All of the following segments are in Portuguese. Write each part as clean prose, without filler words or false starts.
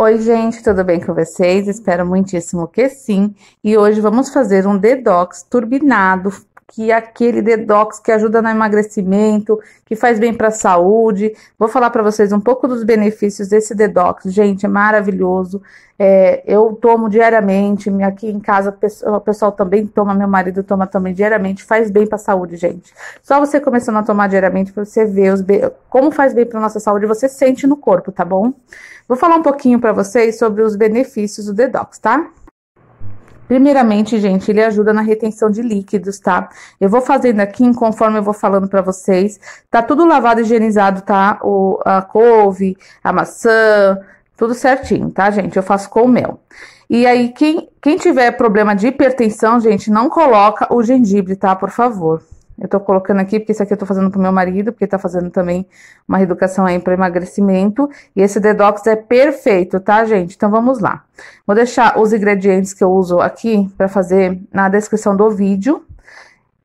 Oi gente, tudo bem com vocês? Espero muitíssimo que sim. E hoje vamos fazer um detox turbinado, que é aquele detox que ajuda no emagrecimento, que faz bem para a saúde. Vou falar para vocês um pouco dos benefícios desse detox. Gente, é maravilhoso. Eu tomo diariamente, aqui em casa o pessoal também toma, meu marido toma também diariamente, faz bem para a saúde, gente. Só você começando a tomar diariamente para você ver como faz bem para nossa saúde, você sente no corpo, tá bom? Vou falar um pouquinho para vocês sobre os benefícios do detox, tá? Primeiramente, gente, ele ajuda na retenção de líquidos, tá? Eu vou fazendo aqui, conforme eu vou falando pra vocês. Tá tudo lavado e higienizado, tá? A couve, a maçã, tudo certinho, tá, gente? Eu faço com o mel. E aí, quem tiver problema de hipertensão, gente, não coloca o gengibre, tá? Por favor. Eu tô colocando aqui, porque isso aqui eu tô fazendo pro meu marido, porque tá fazendo também uma reeducação aí pra emagrecimento. E esse detox é perfeito, tá, gente? Então, vamos lá. Vou deixar os ingredientes que eu uso aqui pra fazer na descrição do vídeo.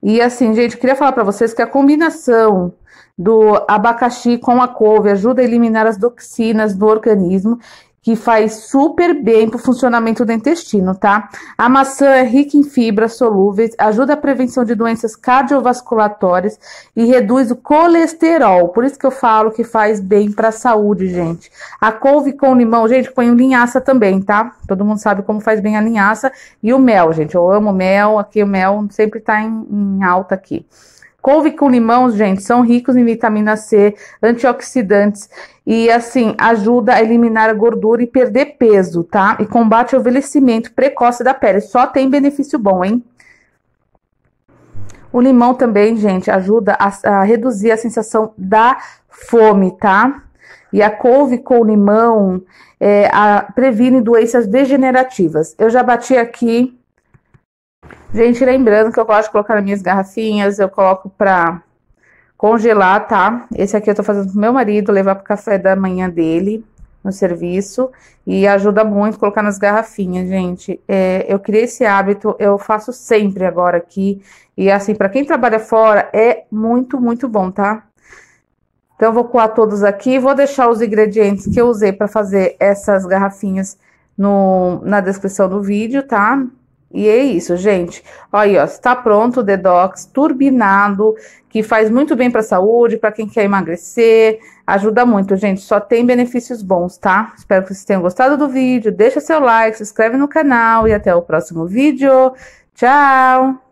E assim, gente, queria falar pra vocês que a combinação do abacaxi com a couve ajuda a eliminar as toxinas do organismo, que faz super bem pro funcionamento do intestino, tá? A maçã é rica em fibras solúveis, ajuda a prevenção de doenças cardiovasculares e reduz o colesterol. Por isso que eu falo que faz bem pra saúde, gente. A couve com limão, gente, põe linhaça também, tá? Todo mundo sabe como faz bem a linhaça. E o mel, gente, eu amo mel, aqui o mel sempre tá em alta aqui. Couve com limão, gente, são ricos em vitamina C, antioxidantes e, assim, ajuda a eliminar a gordura e perder peso, tá? E combate o envelhecimento precoce da pele. Só tem benefício bom, hein? O limão também, gente, ajuda a reduzir a sensação da fome, tá? E a couve com limão previne doenças degenerativas. Eu já bati aqui. Gente, lembrando que eu gosto de colocar nas minhas garrafinhas, eu coloco pra congelar, tá? Esse aqui eu tô fazendo pro meu marido, levar pro café da manhã dele, no serviço. E ajuda muito colocar nas garrafinhas, gente. Eu criei esse hábito, eu faço sempre agora aqui. E assim, pra quem trabalha fora, é muito, muito bom, tá? Então, eu vou coar todos aqui. Vou deixar os ingredientes que eu usei pra fazer essas garrafinhas na descrição do vídeo, tá? E é isso, gente. Aí, ó, está pronto o detox turbinado, que faz muito bem para a saúde, para quem quer emagrecer, ajuda muito, gente. Só tem benefícios bons, tá? Espero que vocês tenham gostado do vídeo. Deixa seu like, se inscreve no canal e até o próximo vídeo. Tchau!